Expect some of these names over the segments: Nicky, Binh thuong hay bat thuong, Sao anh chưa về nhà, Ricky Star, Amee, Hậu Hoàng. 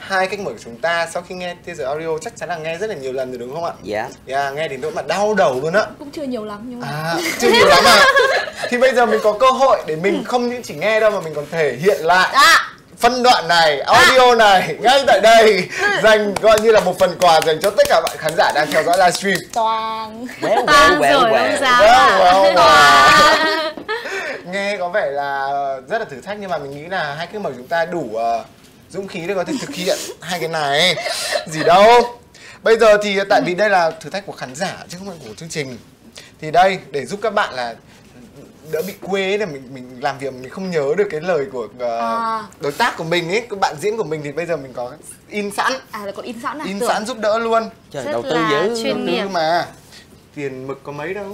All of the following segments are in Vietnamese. hai khách mời của chúng ta sau khi nghe teaser audio chắc chắn là nghe rất là nhiều lần rồi đúng không ạ? Dạ. Nghe đến nỗi mà đau đầu luôn á. Cũng chưa nhiều lắm nhưng mà chưa nhiều lắm à. Thì bây giờ mình có cơ hội để mình không những chỉ nghe đâu mà mình còn thể hiện lại phân đoạn này, audio này ngay tại đây, dành gọi như là một phần quà dành cho tất cả bạn khán giả đang theo dõi livestream. Toàn toàn rồi ông giáo. Nghe có vẻ là rất là thử thách nhưng mà mình nghĩ là hai cái mời chúng ta đủ dũng khí để có thể thực hiện hai cái này. Gì đâu. Bây giờ thì tại vì đây là thử thách của khán giả chứ không phải của chương trình. Thì đây để giúp các bạn là đỡ bị quê là mình làm việc mình không nhớ được cái lời của đối tác của mình ấy, bạn diễn của mình thì bây giờ mình có in sẵn. Là còn in sẵn à? In sẵn giúp đỡ luôn. Trời, đầu tư dữ, chuyên nghiệp mà. Tiền mực có mấy đâu.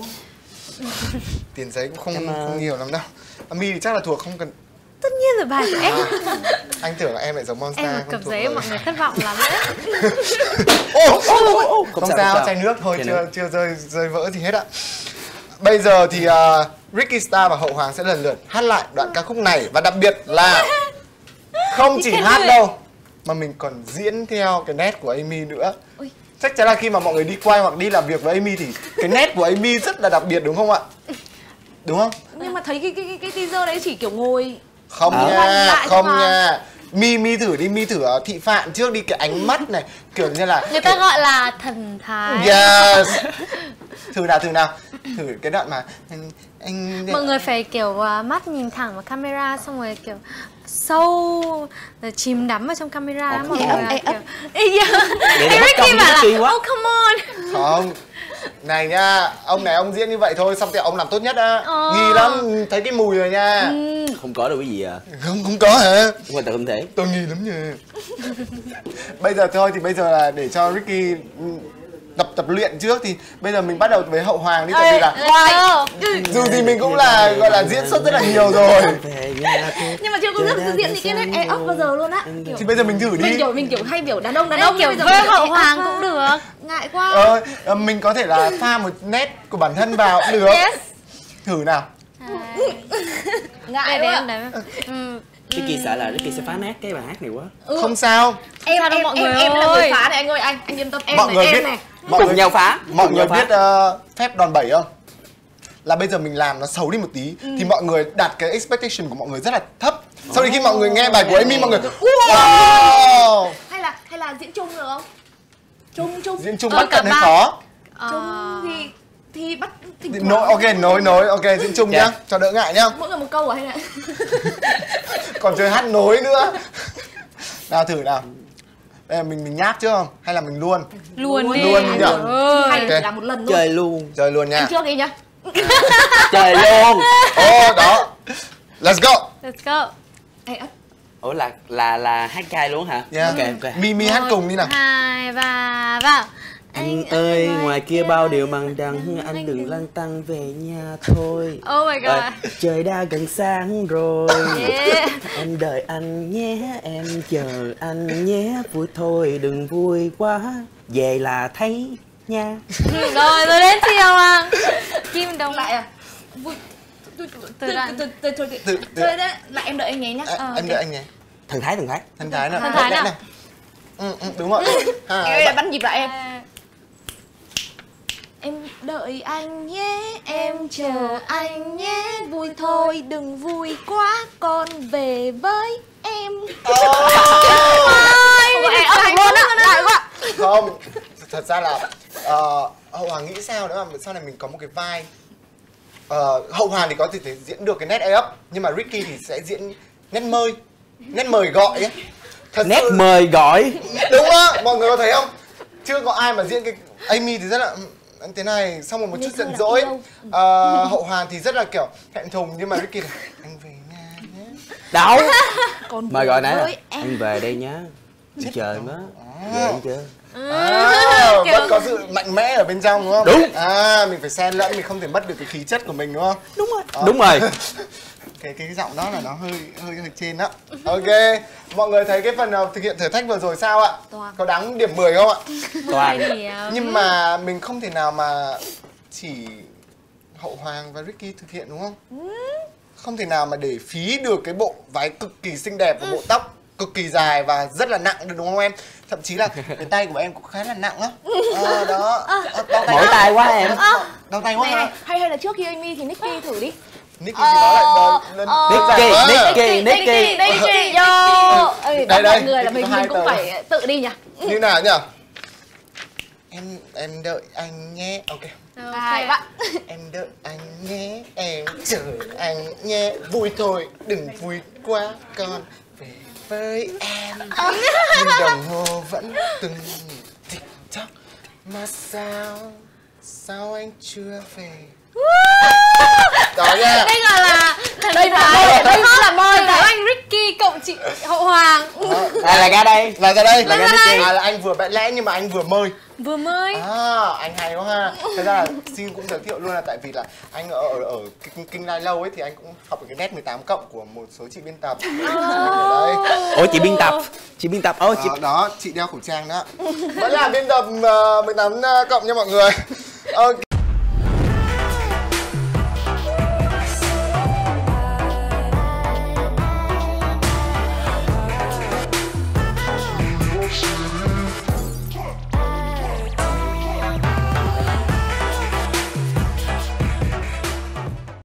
Tiền giấy cũng không nhiều lắm đâu. Amee thì chắc là thuộc không cần. Tất nhiên rồi, bài của em. Anh tưởng là em lại giống Monster. Em cầm giấy mọi người thất vọng lắm đấy. Không sao, chai nước thôi, chưa rơi vỡ gì hết ạ. Bây giờ thì Ricky Star và Hậu Hoàng sẽ lần lượt hát lại đoạn ca khúc này. Và đặc biệt là không chỉ hát đâu mà mình còn diễn theo cái nét của Amee nữa. Chắc chắn là khi mà mọi người đi quay hoặc đi làm việc với Amee thì cái nét của Amee rất là đặc biệt đúng không ạ? Đúng không? Nhưng mà thấy cái teaser đấy chỉ kiểu ngồi. Không nha, không nha. Mi thử thị phạm trước đi, cái ánh mắt này kiểu như là người ta gọi là thần thái. Yes. Thử nào. Thử cái đoạn mà anh mọi người phải kiểu mắt nhìn thẳng vào camera xong rồi kiểu sâu chìm đắm vào trong camera mọi người kiểu Ricky bảo là oh come on. Không. Này nha, ông này ông diễn như vậy thôi xong thì ông làm tốt nhất á. Nghi lắm, thấy cái mùi rồi nha. Không có đâu cái gì à? Không có hả? Hoàn toàn không thể. Tôi nghi lắm nha. Bây giờ thôi thì bây giờ là để cho Ricky tập luyện trước thì bây giờ mình bắt đầu với Hậu Hoàng đi, tại vì là dù gì mình cũng là gọi là diễn xuất rất là nhiều rồi. Nhưng mà chưa có rất diễn thì cái này óc bao giờ luôn á. Thì bây giờ mình thử đi. Mình kiểu hay biểu đàn ông kiểu với Hậu Hoàng cũng được. Ngại quá. Mình có thể là pha một nét của bản thân vào cũng được. Thử nào. Ngại đấy. Ricky sợ là Ricky sẽ phá nát cái bài hát này quá. Không sao. Em là người phá này anh ơi, anh yên tâm, em này. Cùng nhau phá. Mọi người biết phép đòn bẩy không? Là bây giờ mình làm nó xấu đi một tí thì mọi người đạt cái expectation của mọi người rất là thấp. Sau khi mọi người nghe bài của Amee mọi người wow. Hay là diễn chung được không? Chung. Diễn chung bắt cận hay khó? Chung thì bắt nối ok diễn chung nhá cho đỡ ngại nhá. Mỗi người một câu à hay là còn chơi hát nối nữa. Nào thử nào. Mình nháp chứ không hay là mình luôn nhỉ? Hay là một lần luôn. Chơi luôn nha. Anh trước đi nhá. Chơi luôn. Đó. Let's go. Ủa là hát gai luôn hả? Ok. Mi hát cùng đi nào. 2, 3 vào. Anh ơi, ngoài kia bao điều mằng đắng, anh đừng lăn tăn về nhà thôi. Oh my god. Trời đã gần sáng rồi. Em đợi anh nhé, em chờ anh nhé. Vui thôi đừng vui quá, về là thấy nha. Rồi tôi đến chiều à. Kim đồng lại à. Vui. Từ đấy là em đợi anh nhé nhá. Em đợi anh nhé. Thần thái nào. Đúng rồi. Em bắn nhịp lại em. Em đợi anh nhé, em chờ anh nhé, vui thôi đừng vui quá, con về với em. Không, thật ra là Hậu Hoàng nghĩ sao nữa mà sau này mình có một cái vai Hậu Hoàng thì có thể diễn được cái nét ấy up, nhưng mà Ricky thì sẽ diễn nét mời gọi ấy. Nét mời gọi. Đúng đó, mọi người có thấy không? Chưa có ai mà diễn cái Amee thì rất là thế này, xong rồi một chút giận dỗi. Hậu Hoàng thì rất là kiểu hẹn thùng, nhưng mà Ricky là anh về nha nhé. Đâu? Mời gọi nãy là anh về đây nhá. Trời má. Về chưa? Vẫn có sự mạnh mẽ ở bên trong đúng không? Đúng. Mình phải xen lẫn, mình không thể mất được cái khí chất của mình đúng không? Đúng rồi. Đúng rồi. Cái giọng đó là nó hơi trên đó. Ok, mọi người thấy cái phần thực hiện thử thách vừa rồi sao ạ? Có đáng điểm 10 không ạ? Toàn. Nhưng mà mình không thể nào mà chỉ Hậu Hoàng và Ricky thực hiện đúng không? Không thể nào mà để phí được cái bộ váy cực kỳ xinh đẹp và bộ tóc cực kỳ dài và rất là nặng đúng không em? Thậm chí là cái tay của em cũng khá là nặng á. Đó. Mỏi tay quá em. Đau tay quá ha. Hay là trước khi Amee thì Nicky thử đi. Nicky thì nói lại lên Nicky vô. Đây đây, người là mình cũng phải tự đi nhỉ. Như nào nhỉ? Em đợi anh nhé. Ok. Hai bạn. Em đợi anh nhé, em chờ anh nhé. Vui thôi, đừng vui quá con. Về với em. Nhưng đồng hồ vẫn từng tích tắc. Mà sao anh chưa về? Đó nha. Đây gọi là đây là môi của anh Ricky cộng chị Hậu Hoàng. Là ra đây Nicky. Là anh vừa bẽ lẽ nhưng mà anh vừa mơi. Anh hay quá ha. Thật ra là xin cũng giới thiệu luôn là tại vì là anh ở Kinh Lai lâu ấy thì anh cũng học cái nét 18 cộng của một số chị biên tập. Ôi chị biên tập, đó, chị đeo khẩu trang đó. Vẫn là biên tập 18 cộng nha mọi người.